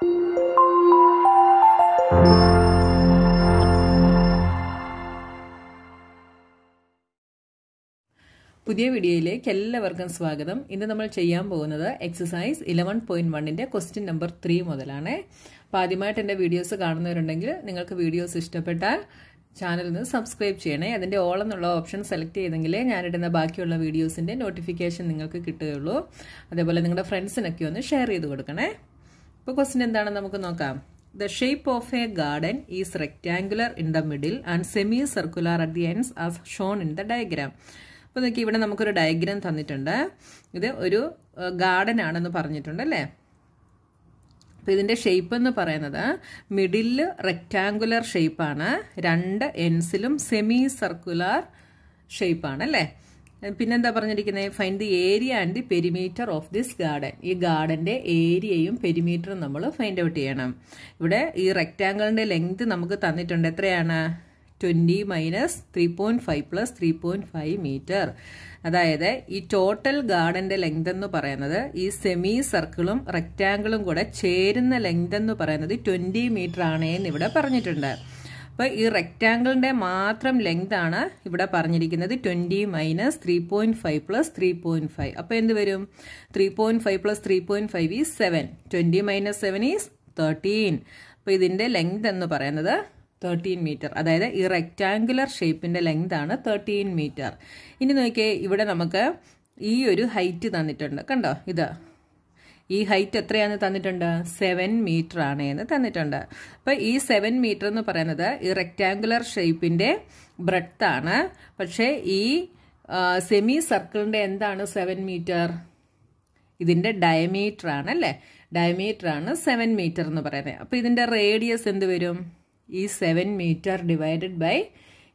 Video welcome in the exercise 11.1 question number 3 modalane. Videos videos channel subscribe cheyane. All option select videos notification friends share. The shape of a garden is rectangular in the middle and semicircular at the ends as shown in the diagram. So, we have a diagram. This is a garden. The shape is the middle rectangular shape. The ends are semicircular shape. Find the area and the perimeter of this garden. This garden area and perimeter we find out. This rectangle length is 20 minus 3.5 plus 3.5 meter. That is, this total garden length is semicircle rectangle length is 20 meter. But this rectangle length is 20 minus 3.5 plus 3.5. Then 3.5 plus 3.5 is 7. 20 minus 7 is 13. This length is 13 meter. That is this rectangular shape length is 13 meter. Now, we have this height. This height is 7 meter. Now, this 7 meter is the rectangular shape breadth. But this semicircle is 7 meter. This is the diameter. Diameter is 7 meter. Now, this is the radius. Is 7 meter divided by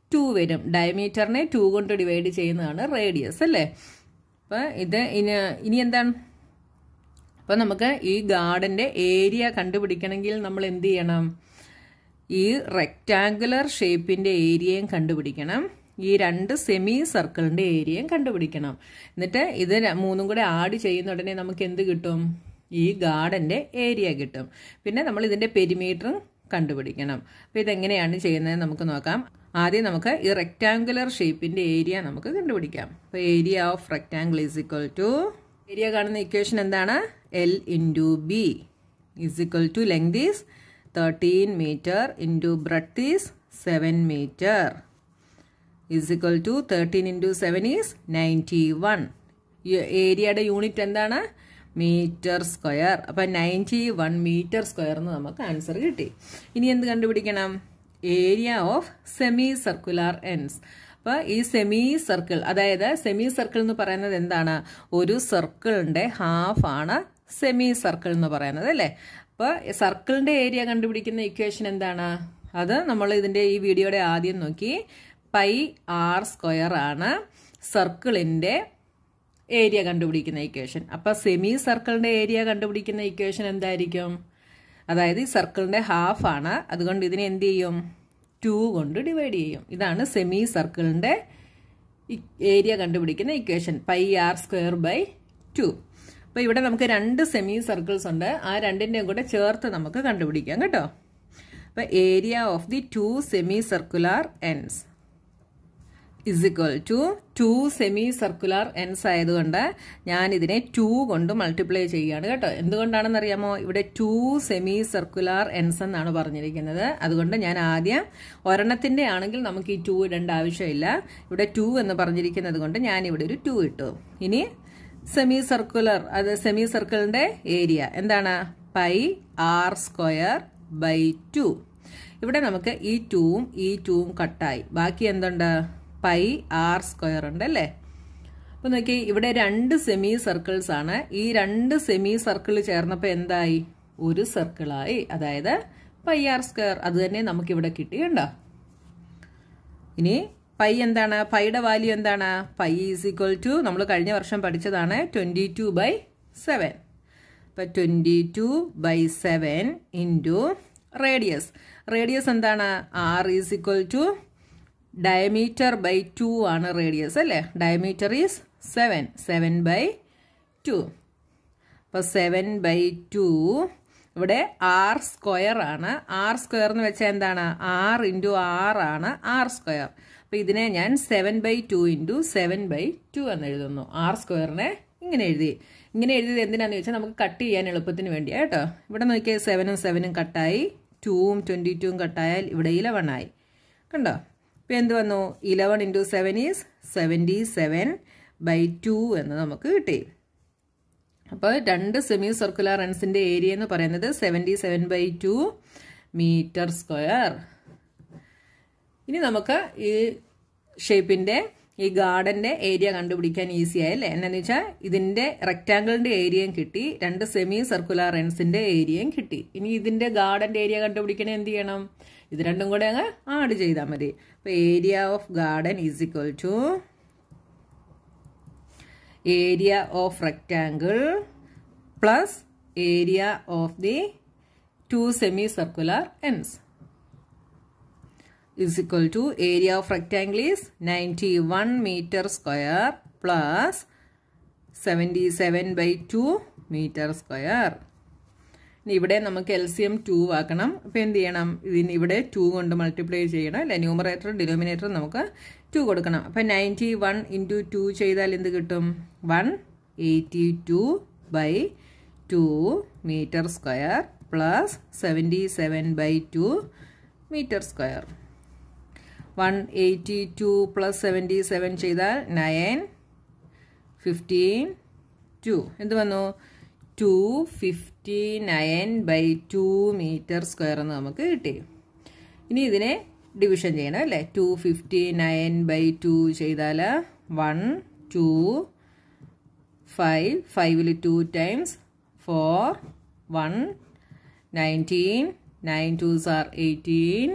2. Diameter is 2 divided by radius. Now, now, we will see this garden area. This rectangular shape area. This semicircle area. This is garden area. Now, we will see the perimeter. Now, we will see the rectangular shape area. Area of rectangle is equal to area equation L into B is equal to length is 13 meter into breadth is 7 meter is equal to 13 into 7 is 91. Area unit is meter square. So 91 meter square is the answer. Now, area of semicircular ends. Now, this semicircle, that is semicircle nu parayanathu endana oru circle inde half aanu semicircle nu parayanathu alle. Appo circle inde area kandupidikkunna equation endana adu nammal idinte ee video ide aadiyam nokki pi r square aanu circle inde area kandupidikkunna equation. Appo semicircle inde area kandupidikkunna equation endayirikkum adayathu circle inde half aanu adukonde idine endu cheyum 2 divide cheyum. Idana semicircle inde area kandupidikkuna equation pi r square by 2. Appo ivide namukku rendu semicircles undu. Aa rendinneyum kude cherthu namukku kandupidikkam ketto. Appo area of the two semicircular ends is equal to 2 semicircular ends ആയതുകൊണ്ട് ഞാൻ ഇതിനെ 2 കൊണ്ട് multiply ചെയ്യുകയാണ് കേട്ടോ. എന്തുകൊണ്ടാണെന്ന് അറിയാമോ? ഇവിടെ 2 semicircular ends എന്നാണ് പറഞ്ഞിരിക്കുന്നത്. അതുകൊണ്ട് ഞാൻ ആദ്യം ഒരെണ്ണത്തിന്റെ ആണെങ്കിൽ നമുക്ക് ഈ 2 ഇടണ്ട ആവശ്യമില്ല. ഇവിടെ 2 എന്ന് പറഞ്ഞിരിക്കുന്നത് കൊണ്ട് ഞാൻ ഇവിടെ ഒരു 2 ഇട്ടു. ഇനി semicircular അത് semicircle-ന്റെ ഏരിയ എന്താണ്? Pi r square by 2. ഇവിടെ നമുക്ക് ഈ 2 ഉം ഈ 2 ഉം കട്ടായി. ബാക്കി എന്തുണ്ട്? Pi r square and le. Okay, ഇവിടെ രണ്ട് semicircles ആണ്. ഈ രണ്ട് semicircle ചേർന്നപ്പോൾ എന്തായി? ഒരു circle ആയി. അതായത് pi r square. അത് തന്നെ നമുക്ക് ഇവിടെ കിട്ടിയുണ്ടോ? ഇനി pi എന്താണ്? പൈയുടെ വാല്യൂ എന്താണ്? Pi is equal to നമ്മൾ കഴിഞ്ഞ വർഷം പഠിച്ചതാണ് 22/7. അപ്പോൾ 22/7 into radius. Radius എന്താണ്? R is equal to diameter by 2 on a radius. Diameter is 7. 7 by 2. So 7 by 2 ഇവിടെ ആർ സ്ക്വയർ ആണ്. ആർ സ്ക്വയർ എന്ന് വെച്ചാൽ എന്താണ്? ആർ ഇൻറ്റു ആർ ആണ് ആർ സ്ക്വയർ. അപ്പോൾ ഇതിനെ ഞാൻ 7/2 ഇൻറ്റു 7/2 എന്ന് എഴുതുന്നു. ആർ സ്ക്വയറിനെ ഇങ്ങനെ എഴുതിയത് എന്തിനാണെന്ന് ചോദിച്ചാൽ നമുക്ക് കട്ട് ചെയ്യാൻ എളുപ്പത്തിന് വേണ്ടിയാണ് കേട്ടോ. ഇവിടെ നോക്കിയാൽ 7ഉം 7ഉം കട്ടായി, 2ഉം 22ഉം കട്ടായാൽ ഇവിടെ 11ആയി. കണ്ടോ? ഇപ്പോൾ എന്ത് വന്നു? 11 × 7 ഈസ് 77/2 എന്ന് നമുക്ക് കിട്ടി. അപ്പോൾ രണ്ട് സെമി സർക്കുലർ റൺസിൻ്റെ ഏരിയ എന്ന് പറയുന്നത് 77/2 മീറ്റർ സ്ക്വയർ. ഇനി നമുക്ക് ഈ ഷേപ്പിൻ്റെ ഈ ഗാർഡൻ്റെ ഏരിയ കണ്ടുപിടിക്കാൻ ഈസി ആയല്ലേ? എന്നാന്ന് വെച്ചാൽ ഇതിൻ്റെ റെക്റ്റാങ്കിളിൻ്റെ ഏരിയയും കിട്ടി, രണ്ട് സെമി സർക്കുലർ റൺസിൻ്റെ ഏരിയയും കിട്ടി. ഇനി ഇതിൻ്റെ ഗാർഡൻ്റെ ഏരിയ കണ്ടുപിടിക്കണേ എന്ത് ചെയ്യണം? ഇത് രണ്ടും കൂടെ അങ്ങ് ആഡ് ചെയ്താൽ മതി. അപ്പോൾ area of garden is equal to area of rectangle plus area of the 2 semi circular ends is equal to area of rectangle is 91 meter square plus 77/2 meter square. ഇനി ഇവിടെ നമുക്ക് LCM 2 ആക്കണം. അപ്പോൾ എന്ത് ചെയ്യണം? ഇതിന് ഇവിടെ 2 കൊണ്ട് മൾട്ടിപ്ലൈ ചെയ്യണം അല്ലെ? ന്യൂമറേറ്റർ ഡിനോമിനേറ്റർ നമുക്ക് 2 കൊടുക്കണം. അപ്പോൾ 91 × 2 ചെയ്താൽ എന്ത് കിട്ടും? 182/2 metre square plus 77/2 metre square. 182 + 77 ചെയ്താൽ 915 2 എന്ത് വന്നു? 259/2 മീറ്റർ സ്ക്വയർ എന്ന് നമുക്ക് കിട്ടി. ഇനി ഇതിനെ ഡിവിഷൻ ചെയ്യണം അല്ലേ? 259/2 ചെയ്താൽ 1 2 5 5 2 ടൈംസ് 4 1 19 9 2s are 18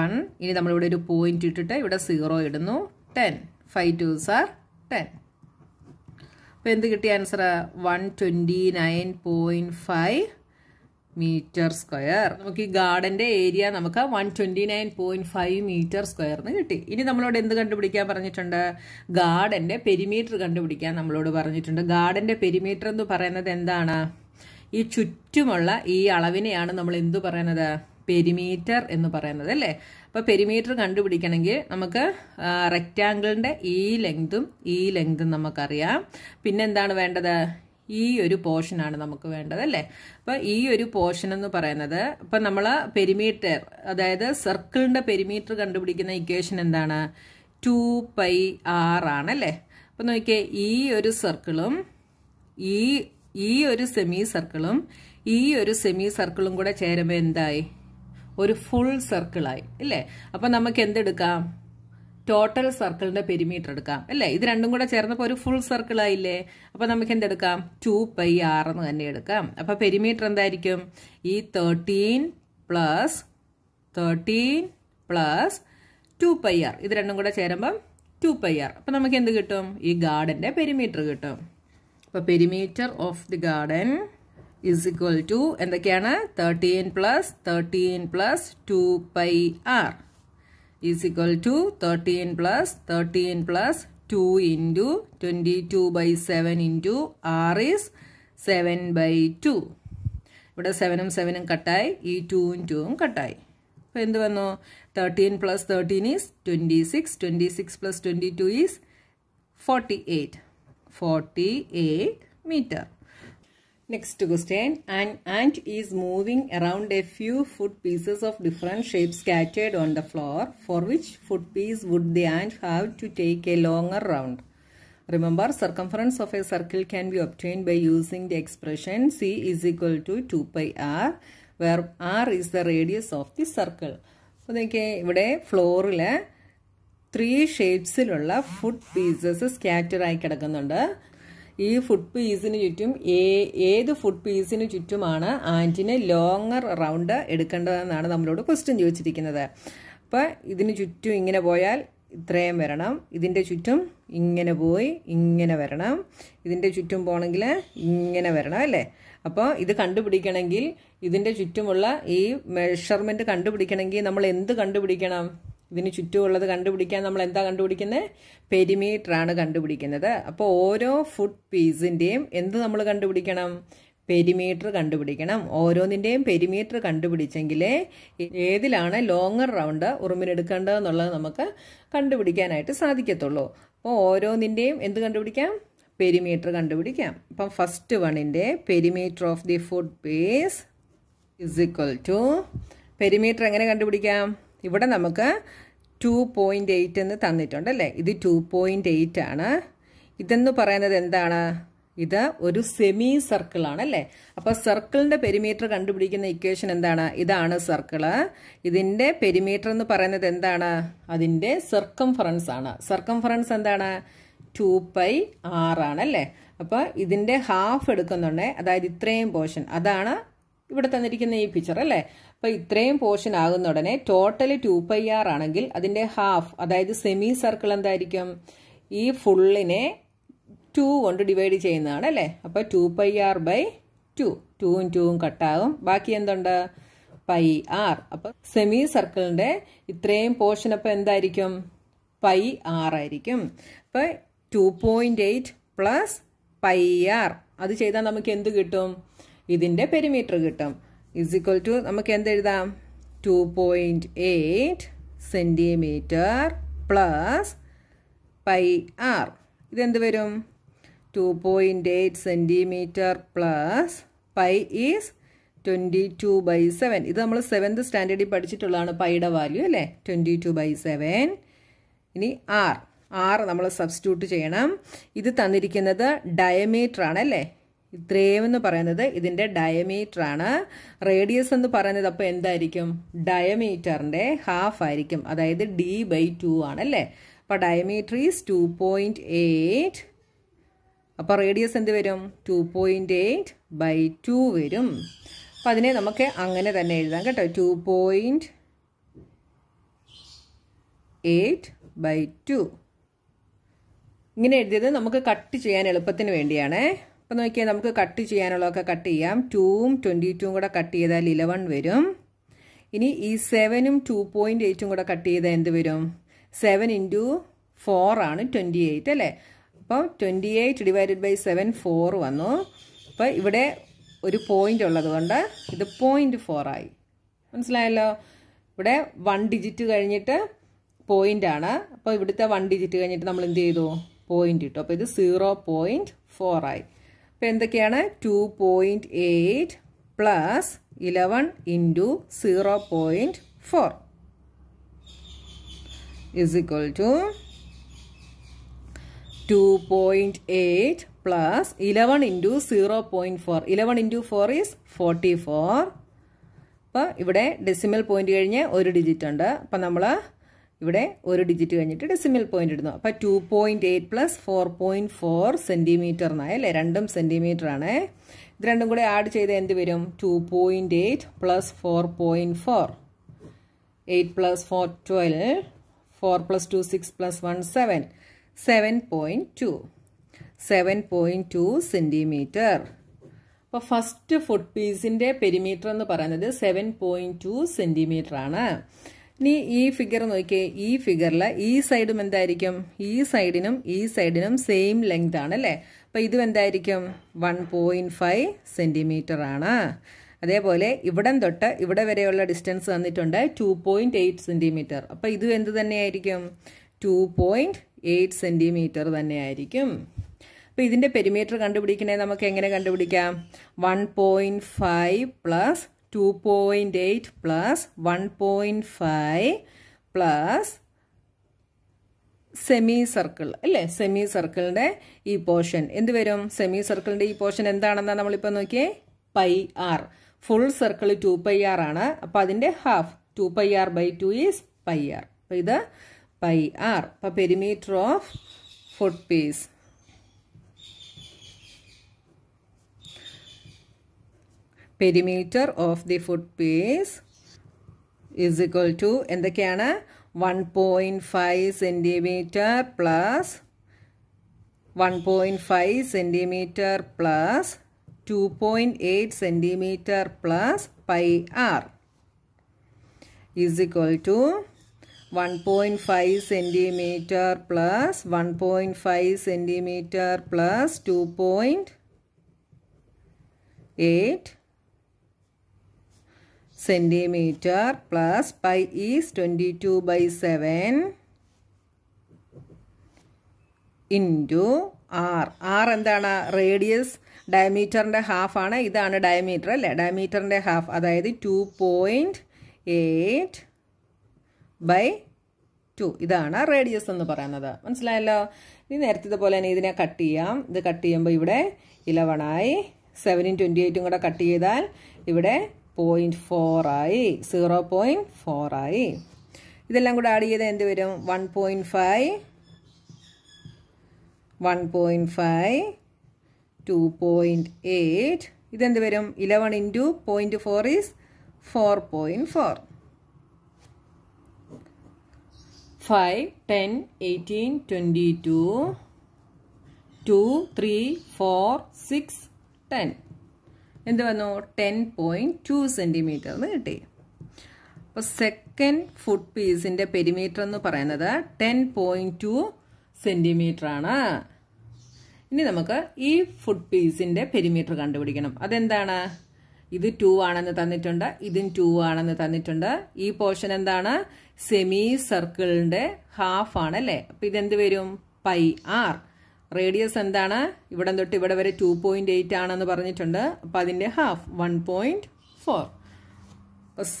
1. ഇനി നമ്മളിവിടെ ഒരു പോയിന്റ് ഇട്ടിട്ട് ഇവിടെ 0 ഇടുന്നു. 10 5 2s are 10. അപ്പോൾ എന്ത് കിട്ടിയ ആൻസർ? 129.5 metre square. നമുക്ക് ഈ ഗാർഡൻ്റെ ഏരിയ നമുക്ക് 129.5 മീറ്റർ സ്ക്വയർന്ന് കിട്ടി. ഇനി നമ്മളോട് എന്ത് കണ്ടുപിടിക്കാൻ പറഞ്ഞിട്ടുണ്ട്? ഗാർഡൻ്റെ പെരിമീറ്റർ കണ്ടുപിടിക്കാൻ നമ്മളോട് പറഞ്ഞിട്ടുണ്ട്. ഗാർഡൻ്റെ പെരിമീറ്റർ എന്ന് പറയുന്നത് എന്താണ്? ഈ ചുറ്റുമുള്ള ഈ അളവിനെയാണ് നമ്മൾ എന്ത് പറയുന്നത്? പെരിമീറ്റർ എന്ന് പറയുന്നത് അല്ലേ? അപ്പോൾ പെരിമീറ്റർ കണ്ടുപിടിക്കണമെങ്കിൽ നമുക്ക് റെക്റ്റാങ്കിളിൻ്റെ ഈ ലെങ്തും നമുക്കറിയാം. പിന്നെന്താണ് വേണ്ടത്? ഈ ഒരു പോർഷനാണ് നമുക്ക് വേണ്ടത് അല്ലേ? അപ്പോൾ ഈ ഒരു പോർഷൻ എന്ന് പറയുന്നത്, ഇപ്പം നമ്മൾ പെരിമീറ്റർ, അതായത് സർക്കിളിൻ്റെ പെരിമീറ്റർ കണ്ടുപിടിക്കുന്ന ഇക്വേഷൻ എന്താണ്? 2πr ആണല്ലേ? അപ്പം നോക്കിയേ, ഈ ഒരു സർക്കിളും ഈ ഒരു സെമി സർക്കിളും കൂടെ ചേരുമ്പോൾ എന്തായി? ഒരു ഫുൾ സർക്കിളായി അല്ലേ? അപ്പം നമുക്ക് എന്തെടുക്കാം? ടോട്ടൽ സർക്കിളിൻ്റെ പെരിമീറ്റർ എടുക്കാം അല്ലേ? ഇത് രണ്ടും കൂടെ ചേർന്നപ്പോൾ ഒരു ഫുൾ സർക്കിളായില്ലേ? അപ്പം നമുക്ക് എന്തെടുക്കാം? 2πr എന്ന് തന്നെ എടുക്കാം. അപ്പം പെരിമീറ്റർ എന്തായിരിക്കും? ഈ 13 + 13 + 2πr ഇത് രണ്ടും കൂടെ ചേരുമ്പം 2πr. അപ്പം നമുക്ക് എന്ത് കിട്ടും? ഈ ഗാർഡൻ്റെ പെരിമീറ്റർ കിട്ടും. അപ്പോൾ perimeter of the garden is equal to എന്തൊക്കെയാണ്? 13 + 13 + 2πr is equal to 13 + 13 + 2 into 22/7 into r is 7/2. ഇവിടെ 7ഉം 7ഉം കട്ടായി, ഈ 2ഉം 2ഉം കട്ടായി. അപ്പോൾ എന്ത് വന്നു? 13 + 13 is 26, 26 + 22 is 48 meter. Next question, an ant is moving around a few food pieces of different shapes scattered on the floor. For which food piece would the ant have to take a longer round? Remember, circumference of a circle can be obtained by using the expression C is equal to 2πr, where r is the radius of the circle. So, here floor is 3 ഷേപ്സിലുള്ള food pieces സ്കാറ്ററായി കിടക്കുന്നുണ്ട്. ഈ food പീസിന് ചുറ്റും ഏത് food പീസിന് ചുറ്റുമാണ് ആൻറ്റിന് longer round എടുക്കേണ്ടതെന്നാണ് നമ്മളോട് question ചോദിച്ചിരിക്കുന്നത്. അപ്പോൾ ഇതിന് ചുറ്റും ഇങ്ങനെ പോയാൽ ഇത്രയും വരണം, ഇതിൻ്റെ ചുറ്റും ഇങ്ങനെ പോയി ഇങ്ങനെ വരണം, ഇതിൻ്റെ ചുറ്റും പോകണമെങ്കിൽ ഇങ്ങനെ വരണം അല്ലേ? അപ്പോൾ ഇത് കണ്ടുപിടിക്കണമെങ്കിൽ ഇതിൻ്റെ ചുറ്റുമുള്ള ഈ മെഷർമെൻറ്റ് കണ്ടുപിടിക്കണമെങ്കിൽ നമ്മൾ എന്ത് കണ്ടുപിടിക്കണം? ഇതിന് ചുറ്റുമുള്ളത് കണ്ടുപിടിക്കാൻ നമ്മൾ എന്താ കണ്ടുപിടിക്കുന്നത്? പെരിമീറ്ററാണ് കണ്ടുപിടിക്കുന്നത്. അപ്പോൾ ഓരോ ഫുഡ് പീസിൻ്റെയും എന്ത് നമ്മൾ കണ്ടുപിടിക്കണം? Perimeter Kandubidikanam, or on the name perimeter Kandubidichangile, Edilana, longer rounder, or Minakanda, Nola Namaka, Kandubidikanite, Sadikatolo, or on the name in the Kandubicam, perimeter Kandubicam. First one in the perimeter of the food base is equal to perimeter Kandubicam. Ivada Namaka 2.8 and the Thanitondale, it is 2.8 Anna, Idan the Parana Dendana. This is a semicircle. Now, circle the perimeter equation. This is a circle. This is the perimeter. That is the circumference. Circumference is 2 pi r. Now, this is half. That is the same portion. That is the picture. Now, this same portion is totally 2 pi r. That is half. That is the semicircle. This full is 2 1 to divide cheyna adale appo 2 pi r by 2 2 and 2 cut agum baaki endunda pi r appo semicircle inde itrayum portion appo endayirikum pi r ayirikum appo 2.8 plus pi r adu cheyda namakku endu kittum idinde perimeter kittum is equal to namakku endu ezhudam 2.8 cm plus pi r idu endu varum 2.8 centimeter plus pi is 22/7. This is the 7th standard. Pi value 22/7. This R. R we substitute. This is the diameter. This is the diameter. Radius is the diameter. Half. That is D by 2. Diameter is 2.8. Upper radius and the verum 2.8/2 verum. Padine Namaka Angana the Nailangata 2.8/2. Ginade the Namaka cut to Chianelopathin Vendiana. Panoke Namaka cut to Chianoloca cutiam, 2.22 got a cutia the 11 verum. Ini is 7 2.8 got a cutia the end the verum. 7 into 4 and 28. 28/7 4 vannu appo ivide oru point ullathonda idu 0.4 ayi manasilayallo ivide 1 digit kaniyitte point aanu appo ividuthe 1 digit kaniyitte nammal endu cheyidu point ittu appo idu 0.4 ayi appo endakeyana 2.8 plus 11 into 0.4 is equal to 2.8 plus 11 into 0.4. 11 into 4 is 44. Now, decimal point is 1 digit. Now, we have 1 digit decimal point. 2.8 plus 4.4 centimeter. Random centimeter. This add 2.8 plus 4.4. 8 plus 4, 12. 4 plus 2, 6 plus 1, 7. 7.2 centimeter. First foot piece in the perimeter on the paranada 7.2 centimeter. Ni figure no okay, figure la side mandaricum, e side inum same length anale. By the vandaricum 1.5 centimeter ana. Adebole, Ivadan dotta, Ivada variola distance on the tonda 2.8 centimeter. By the end of the naricum 2.8 centimeter തന്നെ ആയിരിക്കും. അപ്പോൾ ഇതിന്റെ perimeter കണ്ടുപിടിക്കണേ നമുക്ക് എങ്ങനെ കണ്ടുപിടിക്കാം? 1.5 plus 2.8 plus 1.5 plus semicircle അല്ലേ? സെമിസർക്കിളിന്റെ ഈ portion എന്ത് വരും? സെമിസർക്കിളിന്റെ ഈ പോർഷൻ എന്താണെന്നാണ് നമ്മൾ ഇപ്പോൾ നോക്കിയേ pi r. Full circle 2 pi r ആണ്. അപ്പോൾ അതിന്റെ half 2 pi r/2 is pi r. അപ്പോൾ ഇത് pi r per perimeter of foot piece is equal to and the kana 1.5 centimeter plus 1.5 centimeter plus 2.8 centimeter plus pi r is equal to 1.5 centimeter plus 1.5 centimeter plus 2.8 8 centimeter plus pi is 22/7 into R. R and the radius diameter and a half on either on a diameter and a half other 2.8 by 2. Idana radius on the paranada. Once Lila in Earth the Polanidina Katia, the Katiam by Ude 11i 7 in 28 Katia, Ivade 0.4i 0.4i. This language added in the video 1.5. 1.5, 2.8. Then the varium 11 into 0.4 is 4.4. 5, 10, 18, 22, 2, 3, 4, 6, 10. And the one 10.2 centimeter. Second footpiece in the perimeter on the paranada 10.2 centimeter. Now, we will see this footpiece in the perimeter. That is, this is 2 and this is 2 and this portion is semicircle half. This is pi r. Radius is 2.8 half 1.4. C,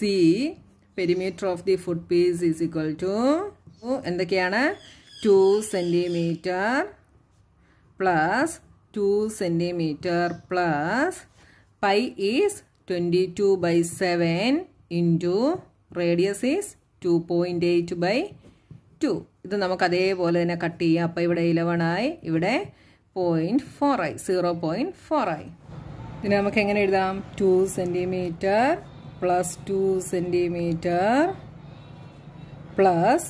perimeter of the footpiece is equal to 2 centimeter plus 2 centimeter plus pi is 22/7 into radius is 2.8/2. This is cut here. 11i, 0.4i, 0.4i. This is 2 centimeter plus 2 centimeter plus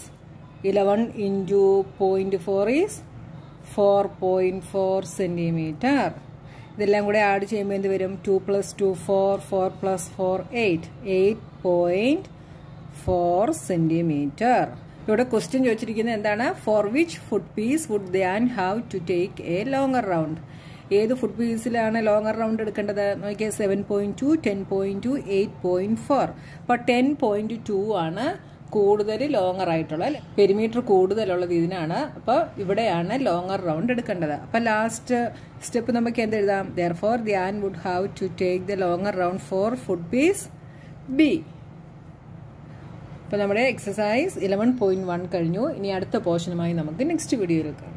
11 into 0.4 is 4.4 centimeter. This language add chamber 2 plus 2, 4, 4 plus 4, 8. 8.4 centimeter. Your question is for which footpiece would then have to take a longer round? This footpiece is a longer round 7.2, 10.2, 8.4. But 10.2 is കൂടുതൽ longer ആയിട്ടുള്ള perimeter കൂടുതലുള്ളത് ഇതിനാണ് അപ്പോൾ ഇവിടെയാണ് longer round എടുക്കേണ്ടത് അപ്പോൾ last step നമുക്ക് എന്ത് എഴുതാം therefore the ant would have to take the longer round for footpiece B. അപ്പോൾ നമ്മുടെ എക്സർസൈസ് 11.1 കഴിഞ്ഞു ഇനി അടുത്ത പോർഷനുമായി നമുക്ക് നെക്സ്റ്റ് വീഡിയോയിൽ കാണാം.